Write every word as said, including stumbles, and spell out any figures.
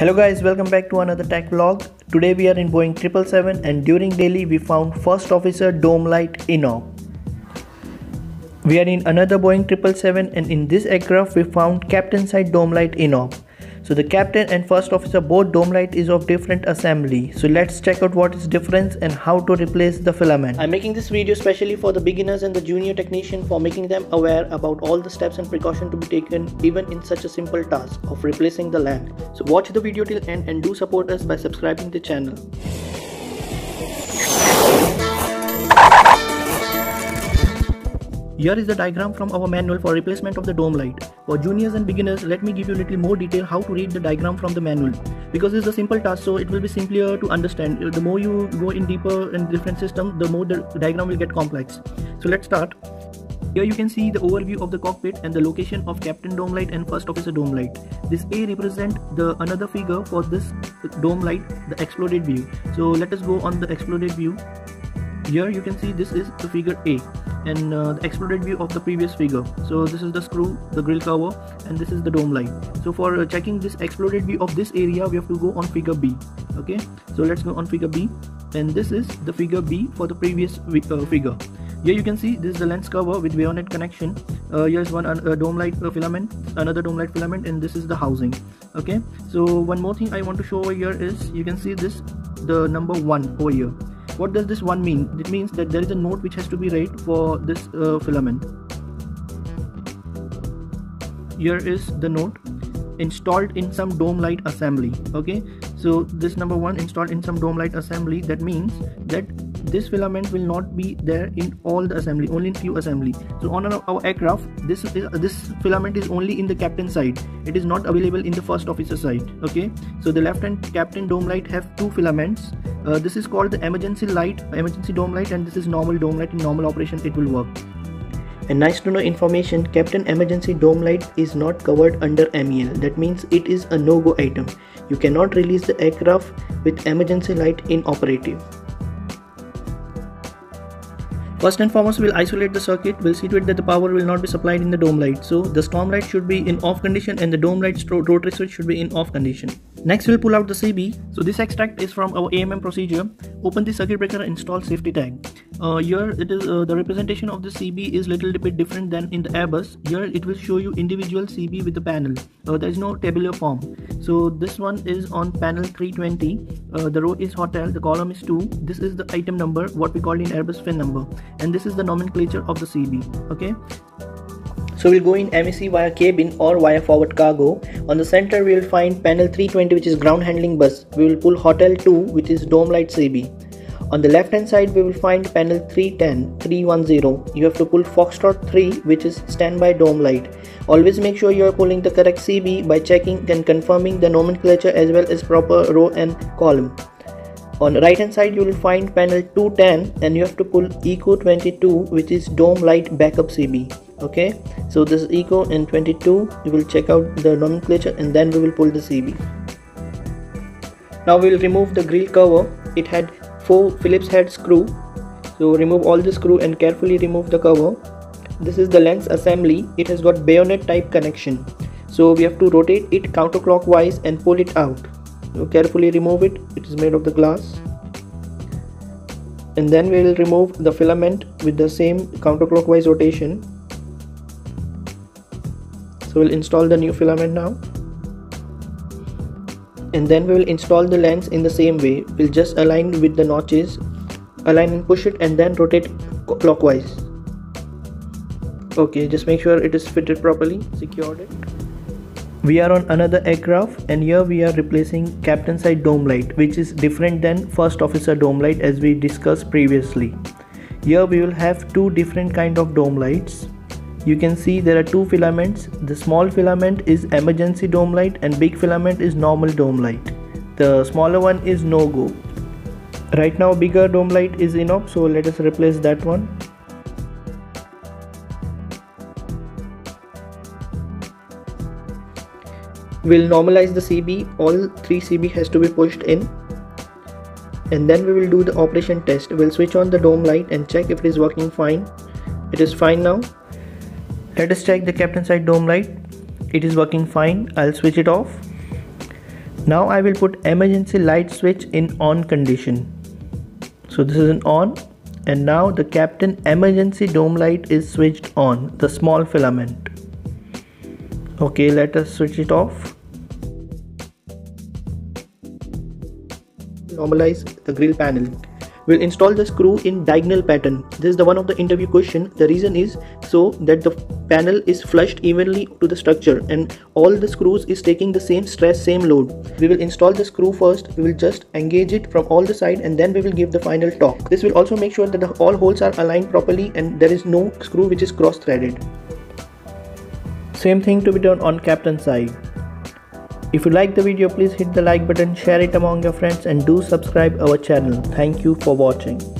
Hello guys, welcome back to another tech vlog. Today we are in Boeing seven seventy-seven and during daily we found first officer dome light Enoch. We are in another Boeing seven seventy-seven and in this aircraft we found captain side dome light Enoch. So the captain and first officer both dome light is of different assembly. So let's check out what is difference and how to replace the filament. I'm making this video specially for the beginners and the junior technician, for making them aware about all the steps and precaution to be taken even in such a simple task of replacing the lamp. So watch the video till end and do support us by subscribing the channel. Here is the diagram from our manual for replacement of the dome light. For juniors and beginners, let me give you a little more detail how to read the diagram from the manual. Because this is a simple task, so it will be simpler to understand. The more you go in deeper in different systems, the more the diagram will get complex. So let's start. Here you can see the overview of the cockpit and the location of captain dome light and first officer dome light. This A represents the another figure for this dome light, the exploded view. So let us go on the exploded view. Here you can see this is the figure A. And uh, the exploded view of the previous figure. So this is the screw, the grill cover, and this is the dome light. So for uh, checking this exploded view of this area, we have to go on figure B. Okay, so let's go on figure B, and this is the figure B for the previous uh, figure. Here you can see this is the lens cover with bayonet connection. Uh, here is one uh, dome light uh, filament, another dome light filament, and this is the housing. Okay, so one more thing I want to show over here is you can see this, the number one over here. What does this one mean? It means that there is a note which has to be read for this uh, filament. Here is the note, installed in some dome light assembly. Okay, so this number one, installed in some dome light assembly, that means that this filament will not be there in all the assembly, only in few assembly. So on our, our aircraft, this is, this filament is only in the captain side. It is not available in the first officer side. Okay, so the left and captain dome light have two filaments. Uh, this is called the emergency light, emergency dome light, and this is normal dome light. In normal operation it will work. And nice to know information, captain emergency dome light is not covered under M E L. That means it is a no-go item. You cannot release the aircraft with emergency light inoperative. First and foremost, we'll isolate the circuit. We'll see to it that the power will not be supplied in the dome light. So the storm light should be in off condition and the dome light rotary switch should be in off condition. Next, we'll pull out the C B. So this extract is from our A M M procedure. Open the circuit breaker and install safety tag. Uh, here it is, uh, the representation of the C B is little bit different than in the Airbus. Here it will show you individual C B with the panel. Uh, there is no tabular form. So this one is on panel three twenty. Uh, the row is hotel, the column is two. This is the item number, what we call in Airbus fin number. And this is the nomenclature of the C B. Okay, so we'll go in M E C via cabin or via forward cargo. On the center we will find panel three twenty, which is ground handling bus. We will pull hotel two, which is dome light C B. On the left hand side we will find panel three ten, three ten. You have to pull Foxtrot three, which is standby dome light. Always make sure you are pulling the correct C B by checking and confirming the nomenclature as well as proper row and column. On the right hand side you will find panel two ten and you have to pull Eco twenty-two, which is dome light backup C B. Okay, so this is Eco and twenty-two. You will check out the nomenclature and then we will pull the C B. Now we will remove the grill cover. It had four Phillips head screw. So remove all the screw and carefully remove the cover. This is the lens assembly. It has got bayonet type connection. So we have to rotate it counterclockwise and pull it out. So carefully remove it. It is made of the glass. And then we will remove the filament with the same counterclockwise rotation. So we'll install the new filament now. And then we will install the lens in the same way. We'll just align with the notches. Align and push it and then rotate clockwise. Okay, just make sure it is fitted properly. Secured it. We are on another aircraft and here we are replacing captain side dome light, which is different than first officer dome light as we discussed previously. Here we will have two different kind of dome lights. You can see there are two filaments. The small filament is emergency dome light and big filament is normal dome light. The smaller one is no-go. Right now bigger dome light is enough, so let us replace that one. We'll normalize the C B. All three C B has to be pushed in. And then we will do the operation test. We'll switch on the dome light and check if it is working fine. It is fine now. Let us check the captain side dome light. It is working fine. I'll switch it off. Now I will put emergency light switch in on condition. So this is an on, and now the captain emergency dome light is switched on, the small filament. Okay, let us switch it off. Normalize the grill panel. We'll install the screw in diagonal pattern. This is the one of the interview question. The reason is so that the panel is flushed evenly to the structure and all the screws is taking the same stress, same load. We will install the screw first. We will just engage it from all the side and then we will give the final torque. This will also make sure that the, all holes are aligned properly and there is no screw which is cross-threaded. Same thing to be done on captain's side. If you like the video, please hit the like button, share it among your friends and do subscribe our channel. Thank you for watching.